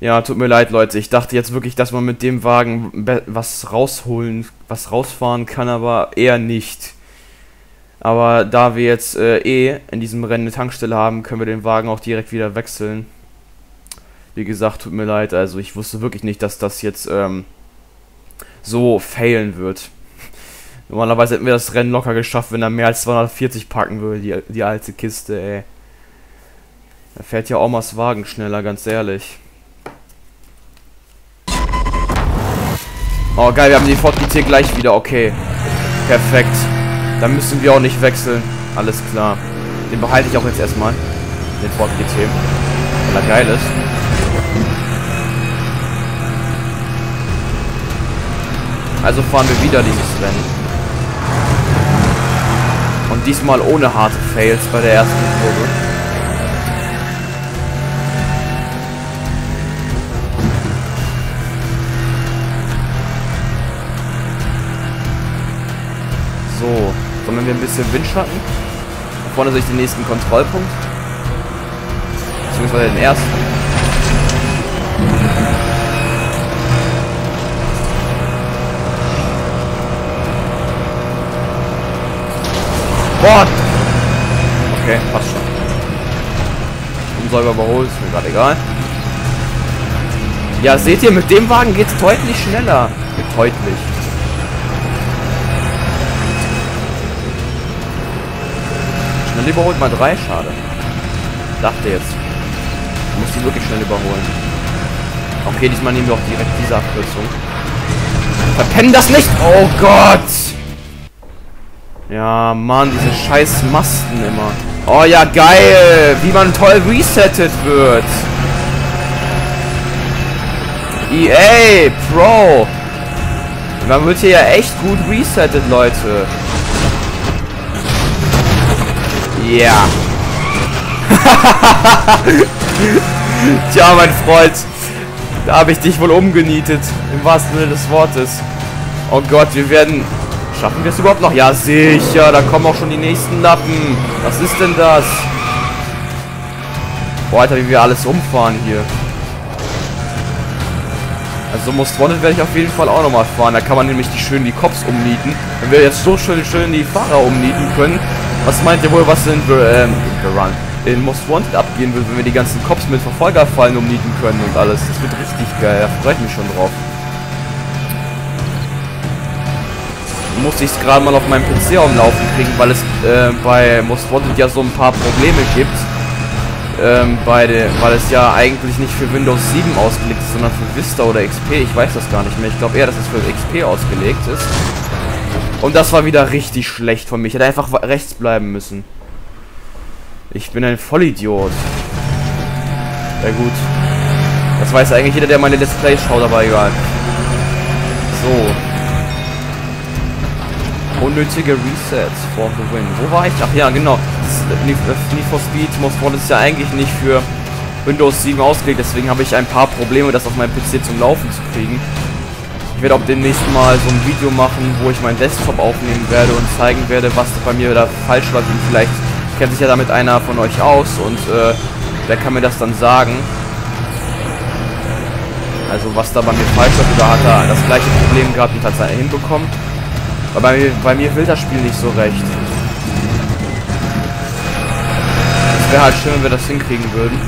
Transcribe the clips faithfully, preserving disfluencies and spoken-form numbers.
Ja, tut mir leid, Leute. Ich dachte jetzt wirklich, dass man mit dem Wagen was rausholen, was rausfahren kann, aber eher nicht. Aber da wir jetzt äh, eh in diesem Rennen eine Tankstelle haben, können wir den Wagen auch direkt wieder wechseln. Wie gesagt, tut mir leid. Also ich wusste wirklich nicht, dass das jetzt ähm, so failen wird. Normalerweise hätten wir das Rennen locker geschafft, wenn er mehr als zweihundertvierzig packen würde, die, die alte Kiste, ey. Da fährt ja auch mal das Wagen schneller, ganz ehrlich. Oh geil, wir haben die Ford G T gleich wieder, okay. Perfekt. Dann müssen wir auch nicht wechseln. Alles klar. Den behalte ich auch jetzt erstmal. Den Ford G T. Weil er geil ist. Also fahren wir wieder dieses Rennen. Und diesmal ohne harte Fails bei der ersten Kurve. So, sondern wir ein bisschen Windschatten. Da vorne sehe ich den nächsten Kontrollpunkt. Beziehungsweise den ersten. Boah! Okay, passt schon. Unsäuber überholt, ist mir gerade egal. Ja, seht ihr, mit dem Wagen geht es deutlich schneller. Deutlich. Schnell überholt mal drei, schade. Dachte jetzt. Ich muss die wirklich schnell überholen. Okay, diesmal nehmen wir auch direkt diese Abkürzung. Verpennen das nicht! Oh Gott! Ja, Mann, diese scheiß Masten immer. Oh ja, geil! Wie man toll resettet wird! E A! Pro! Man wird hier ja echt gut resettet, Leute. Ja. Tja, mein Freund. Da habe ich dich wohl umgenietet. Im wahrsten Sinne des Wortes. Oh Gott, wir werden... Schaffen wir es überhaupt noch? Ja, sicher. Da kommen auch schon die nächsten Lappen. Was ist denn das? Boah, Alter, wie wir alles umfahren hier. Also Most Wanted werde ich auf jeden Fall auch nochmal fahren. Da kann man nämlich die schön die Cops umnieten. Wenn wir jetzt so schön, schön die Fahrer umnieten können... Was meint ihr wohl, was in The, ähm, The Run, in Most Wanted abgehen wird, wenn wir die ganzen Cops mit Verfolgerfallen umnieten können und alles? Das wird richtig geil, da freue ich mich schon drauf. Muss ich es gerade mal auf meinem P C umlaufen kriegen, weil es äh, bei Most Wanted ja so ein paar Probleme gibt. Ähm, bei de, weil es ja eigentlich nicht für Windows sieben ausgelegt ist, sondern für Vista oder X P. Ich weiß das gar nicht mehr. Ich glaube eher, dass es für X P ausgelegt ist. Und das war wieder richtig schlecht von mir. Ich hätte einfach rechts bleiben müssen. Ich bin ein Vollidiot. Ja gut. Das weiß eigentlich jeder, der meine Let's Play schaut, aber egal. So. Unnötige Resets for the win. Wo war ich? Ach ja, genau. Need for Speed Most Wanted ist ja eigentlich nicht für Windows sieben ausgelegt. Deswegen habe ich ein paar Probleme, das auf meinem P C zum Laufen zu kriegen. Ich werde auch demnächst mal so ein Video machen, wo ich meinen Desktop aufnehmen werde und zeigen werde, was bei mir da falsch war. Und vielleicht kennt sich ja damit einer von euch aus und äh, der kann mir das dann sagen. Also was da bei mir falsch war, oder hat er das gleiche Problem gehabt und hat es hinbekommen. Aber bei mir, bei mir will das Spiel nicht so recht. Es wäre halt schön, wenn wir das hinkriegen würden.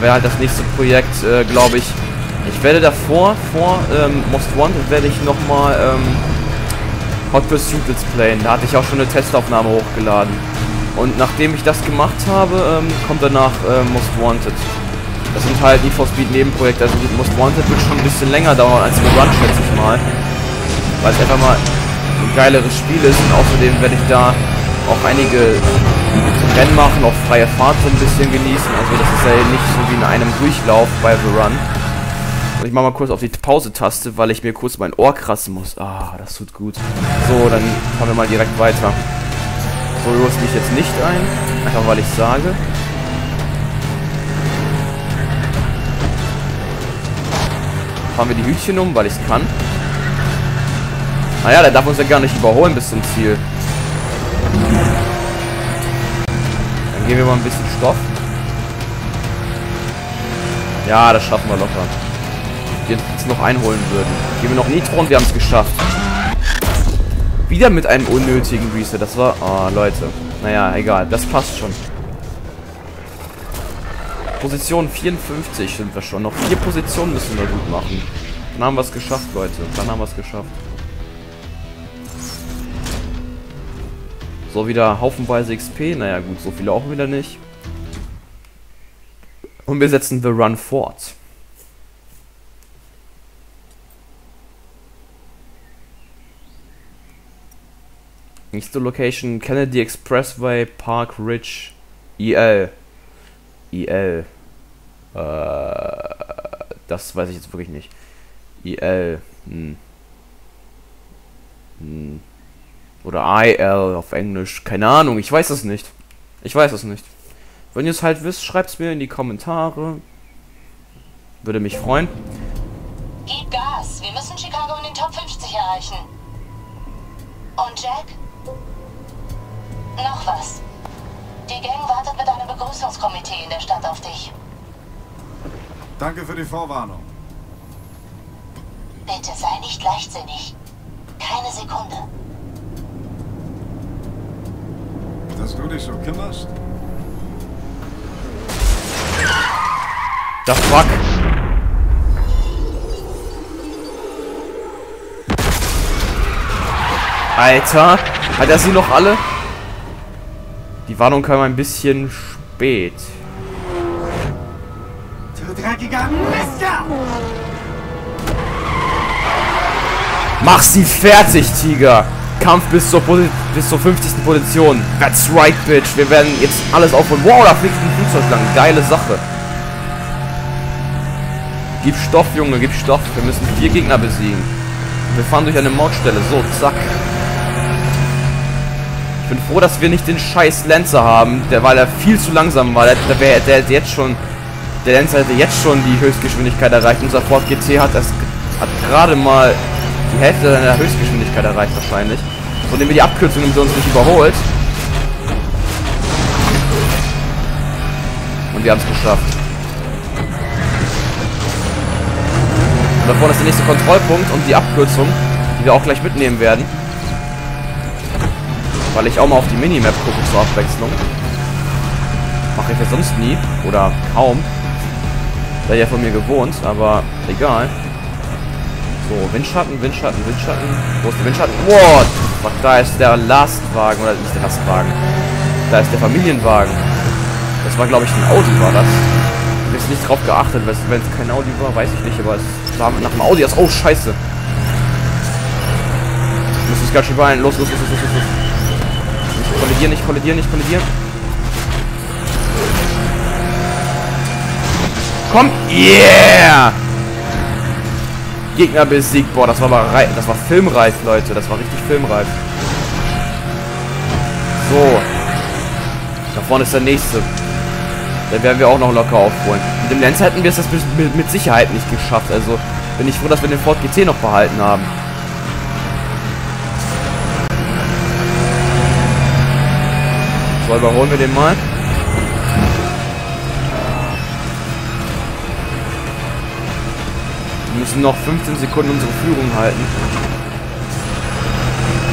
Wäre halt das nächste Projekt, äh, glaube ich. Ich werde davor, vor ähm, Most Wanted, werde ich nochmal ähm, Hot Pursuit Let's playen. Da hatte ich auch schon eine Testaufnahme hochgeladen. Und nachdem ich das gemacht habe, ähm, kommt danach äh, Most Wanted. Das sind halt Need for Speed Nebenprojekte. Also Most Wanted wird schon ein bisschen länger dauern als The Run, schätze ich mal. Weil es einfach mal ein geileres Spiel ist. Und außerdem werde ich da auch einige Rennen machen, auch freie Fahrt so ein bisschen genießen. Also das ist ja nicht so wie in einem Durchlauf bei The Run. Ich mache mal kurz auf die Pause-Taste, weil ich mir kurz mein Ohr kratzen muss. Ah, das tut gut. So, dann fahren wir mal direkt weiter. So rüste ich jetzt nicht ein. Einfach weil ich sage. Fahren wir die Hütchen um, weil ich es kann. Naja, der darf uns ja gar nicht überholen bis zum Ziel. Dann geben wir mal ein bisschen Stoff. Ja, das schaffen wir locker. Wenn wir uns noch einholen würden. Gehen wir noch Nitro und wir haben es geschafft. Wieder mit einem unnötigen Reset. Das war... Oh, Leute. Naja, egal. Das passt schon. Position vierundfünfzig sind wir schon. Noch vier Positionen müssen wir gut machen. Dann haben wir es geschafft, Leute. Dann haben wir es geschafft. So, wieder haufenweise X P. Naja, gut. So viele auch wieder nicht. Und wir setzen The Run fort. Nächste Location, Kennedy Expressway, Park Ridge, E L. E L. Äh, das weiß ich jetzt wirklich nicht. E L. Hm. Hm. Oder I L auf Englisch. Keine Ahnung, ich weiß es nicht. Ich weiß es nicht. Wenn ihr es halt wisst, schreibt es mir in die Kommentare. Würde mich freuen. Gib Gas, wir müssen Chicago in den Top fünfzig erreichen. Und Jack? Noch was. Die Gang wartet mit einem Begrüßungskomitee in der Stadt auf dich. Danke für die Vorwarnung. Bitte sei nicht leichtsinnig. Keine Sekunde. Dass du dich so kümmerst? The fuck? Alter, hat er sie noch alle? Die Warnung kam ein bisschen spät. Du dreckiger Mister! Mach sie fertig, Tiger! Kampf bis zur, bis zur fünfzigsten Position. That's right, bitch. Wir werden jetzt alles aufholen. Wow, da fliegt ein Flugzeug lang. Geile Sache. Gib Stoff, Junge, gib Stoff. Wir müssen vier Gegner besiegen. Wir fahren durch eine Mautstelle. So, zack. Ich bin froh, dass wir nicht den scheiß Lancer haben, der, weil er viel zu langsam war. Der, der, der hätte jetzt schon, der Lancer hätte jetzt schon die Höchstgeschwindigkeit erreicht. Unser Ford G T hat das, hat gerade mal die Hälfte seiner Höchstgeschwindigkeit erreicht wahrscheinlich. So nehmen wir die Abkürzung, damit er uns nicht überholt. Und wir haben es geschafft. Und da vorne ist der nächste Kontrollpunkt und die Abkürzung, die wir auch gleich mitnehmen werden. Weil ich auch mal auf die Minimap gucke zur Abwechslung. Mache ich ja sonst nie. Oder kaum. Seid ja von mir gewohnt, aber egal. So, Windschatten, Windschatten, Windschatten. Wo ist der Windschatten? What? Fuck, da ist der Lastwagen. Oder nicht der Lastwagen. Da ist der Familienwagen. Das war, glaube ich, ein Audi, war das. Ich habe nicht drauf geachtet. Wenn es kein Audi war, weiß ich nicht. Aber es sah nach dem Audi aus. Oh, scheiße. Ich muss mich ganz schön beeilen. Los, los, los, los, los, los. Kollidieren, nicht kollidieren, nicht kollidieren. Komm! Yeah! Gegner besiegt. Boah, das war mal reif. Das war filmreif, Leute. Das war richtig filmreif. So. Da vorne ist der nächste. Da werden wir auch noch locker aufholen. Mit dem Lenz hätten wir es das mit, mit Sicherheit nicht geschafft. Also bin ich froh, dass wir den Ford G T noch behalten haben. So, überholen wir den mal. Wir müssen noch fünfzehn Sekunden unsere Führung halten.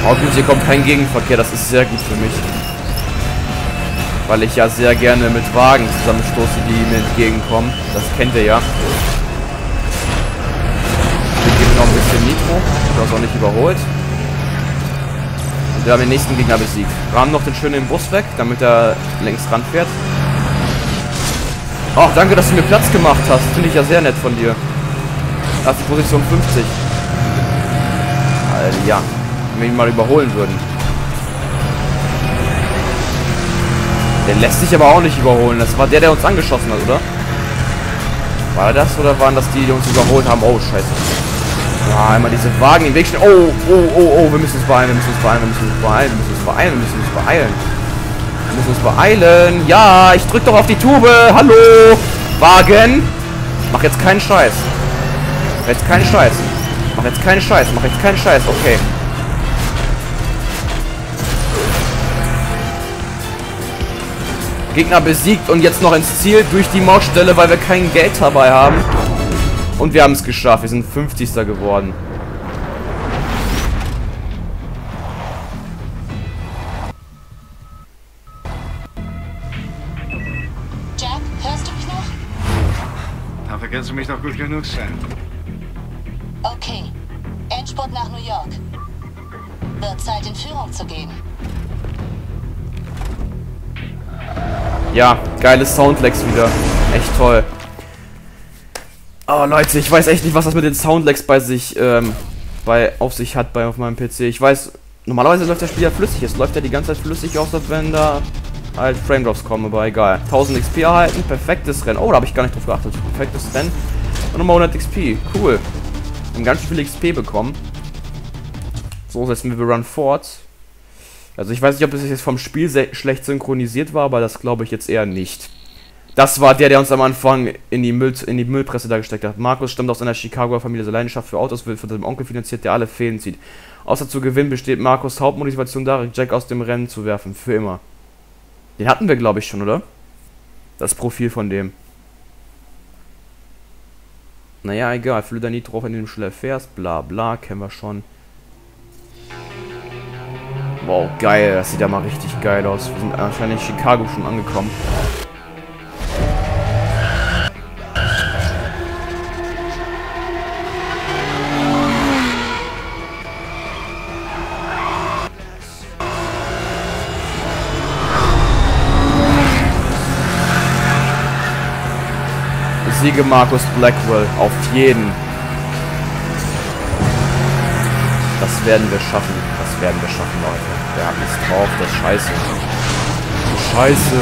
Oh gut, hier kommt kein Gegenverkehr. Das ist sehr gut für mich. Weil ich ja sehr gerne mit Wagen zusammenstoße, die mir entgegenkommen. Das kennt ihr ja. Wir geben noch ein bisschen Nitro. Das auch nicht überholt. Wir haben den nächsten Gegner besiegt. Rahmen noch den schönen Bus weg, damit er längs ranfährt. Ach, danke, dass du mir Platz gemacht hast. Finde ich ja sehr nett von dir. Das ist die Position fünfzig. Also, ja, wenn wir ihn mal überholen würden. Der lässt sich aber auch nicht überholen. Das war der, der uns angeschossen hat, oder? War das oder waren das die, die uns überholt haben? Oh, scheiße. Ah, einmal diese Wagen im Weg stehen. Oh, oh, oh, oh, wir müssen uns beeilen, wir müssen uns beeilen, wir müssen uns beeilen, wir müssen uns beeilen, wir müssen uns beeilen. Wir müssen uns beeilen. Ja, ich drück doch auf die Tube. Hallo, Wagen. Mach jetzt keinen Scheiß. Mach jetzt keinen Scheiß. Mach jetzt keinen Scheiß, mach jetzt keinen Scheiß, okay. Gegner besiegt und jetzt noch ins Ziel durch die Mautstelle, weil wir kein Geld dabei haben. Und wir haben es geschafft. Wir sind fünfzigster geworden. Jack, hörst du mich noch? Dafür kennst du mich doch gut genug, Sam. Okay. Endspurt nach New York. Wird Zeit, in Führung zu gehen. Ja, geile Soundlags wieder. Echt toll. Oh Leute, ich weiß echt nicht, was das mit den Soundlags bei sich, ähm, bei, auf sich hat bei auf meinem P C. Ich weiß, normalerweise läuft das Spiel ja flüssig. Es läuft ja die ganze Zeit flüssig, außer wenn da halt Frame Drops kommen, aber egal. tausend X P erhalten, perfektes Rennen. Oh, da habe ich gar nicht drauf geachtet. Perfektes Rennen. Und nochmal hundert X P. Cool. Wir haben ganz schön viel X P bekommen. So, setzen wir Run fort. Also ich weiß nicht, ob das jetzt vom Spiel schlecht synchronisiert war, aber das glaube ich jetzt eher nicht. Das war der, der uns am Anfang in die, Müll, in die Müllpresse da gesteckt hat. Markus stammt aus einer Chicagoer Familie, seine Leidenschaft für Autos wird von seinem Onkel finanziert, der alle Fäden zieht. Außer zu gewinnen besteht Markus' Hauptmotivation darin, Jack aus dem Rennen zu werfen, für immer. Den hatten wir, glaube ich, schon, oder? Das Profil von dem. Naja, egal, fülle da nie drauf, in dem du schnell erfährst, bla bla, kennen wir schon. Wow, geil, das sieht ja mal richtig geil aus. Wir sind anscheinend in Chicago schon angekommen. Siege Markus Blackwell, auf jeden. Das werden wir schaffen. Das werden wir schaffen, Leute. Wir haben es drauf, das ist scheiße. Scheiße.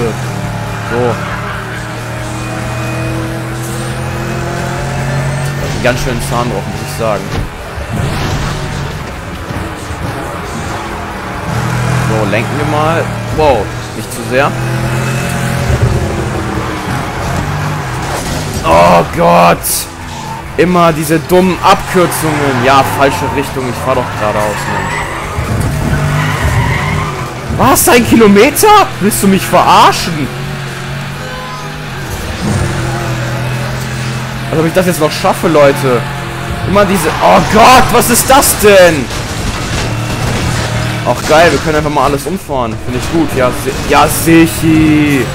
So. Das ist ein ganz schöner Zahn drauf, muss ich sagen. So, lenken wir mal. Wow, nicht zu sehr. Oh Gott! Immer diese dummen Abkürzungen. Ja, falsche Richtung. Ich fahre doch geradeaus, Mensch. Was? Ein Kilometer? Willst du mich verarschen? Als ob ich das jetzt noch schaffe, Leute. Immer diese... Oh Gott, was ist das denn? Ach geil, wir können einfach mal alles umfahren. Finde ich gut. Ja, si ja sichi.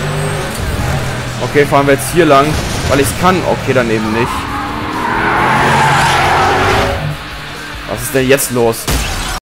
Okay, fahren wir jetzt hier lang. Weil ich es kann. Okay, dann eben nicht. Was ist denn jetzt los?